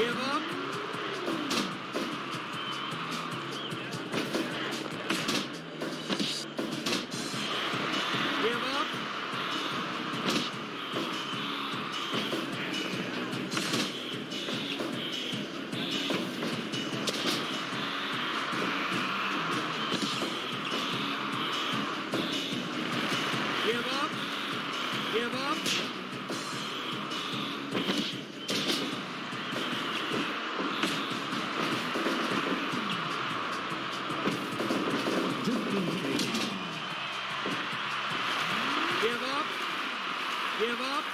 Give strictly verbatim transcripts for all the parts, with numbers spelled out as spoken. give up. Give up. Give up. Give up. Give up. Give up, give up.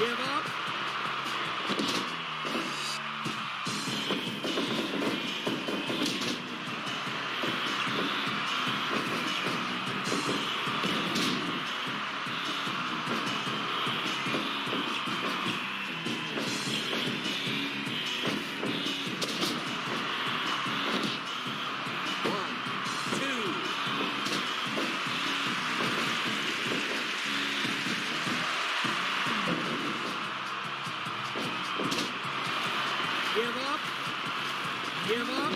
Give up. Give up, give up,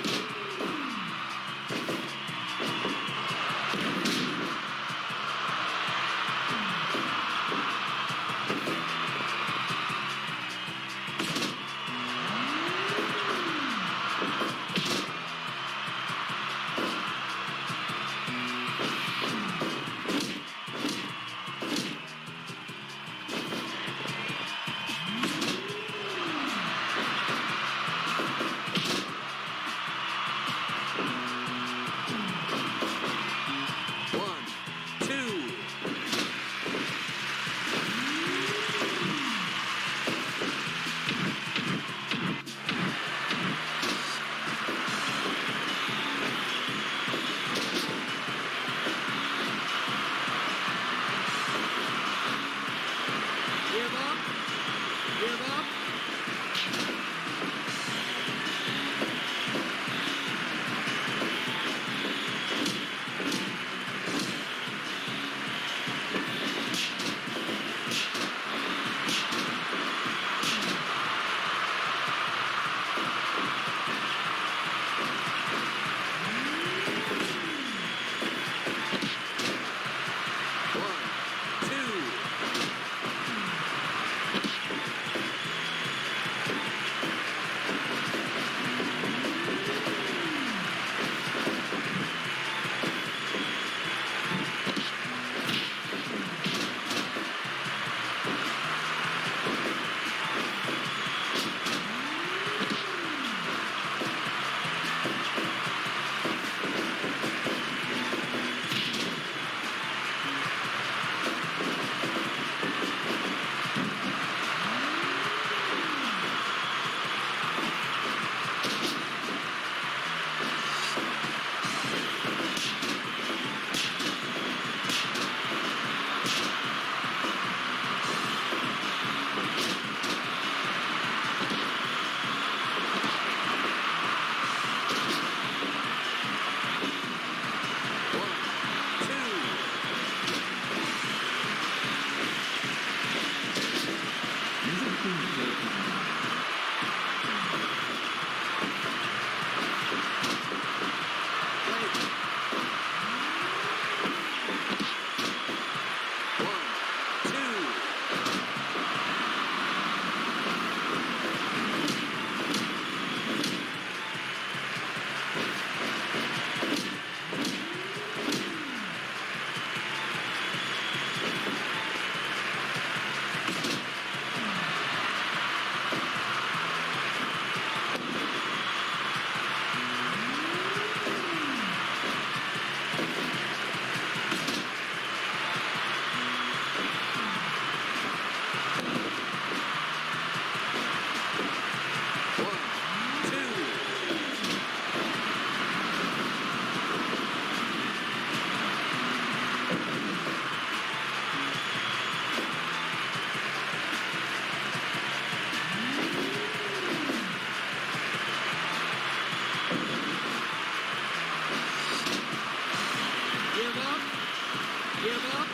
give up.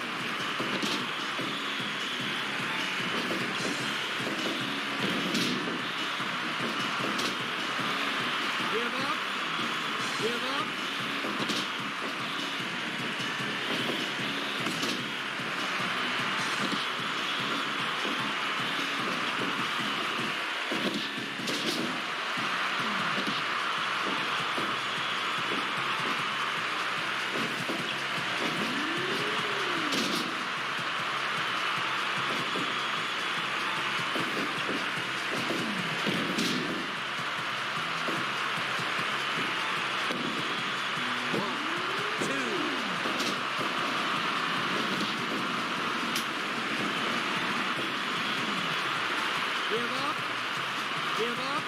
Give up. Give up. Give up, give up.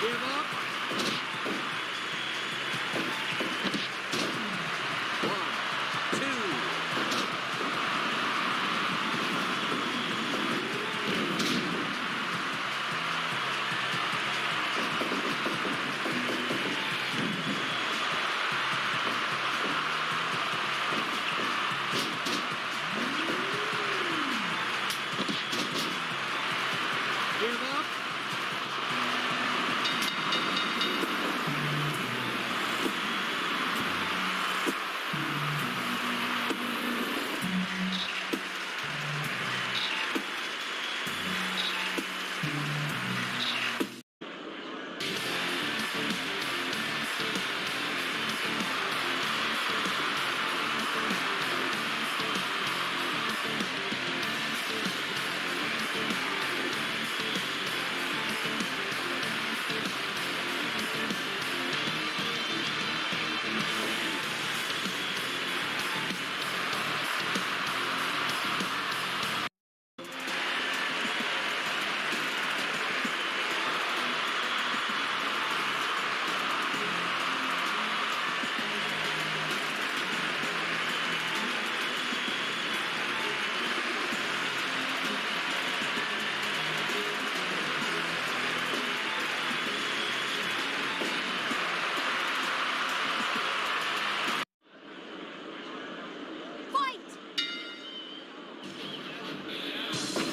Give up. One, two. Give up. Yeah.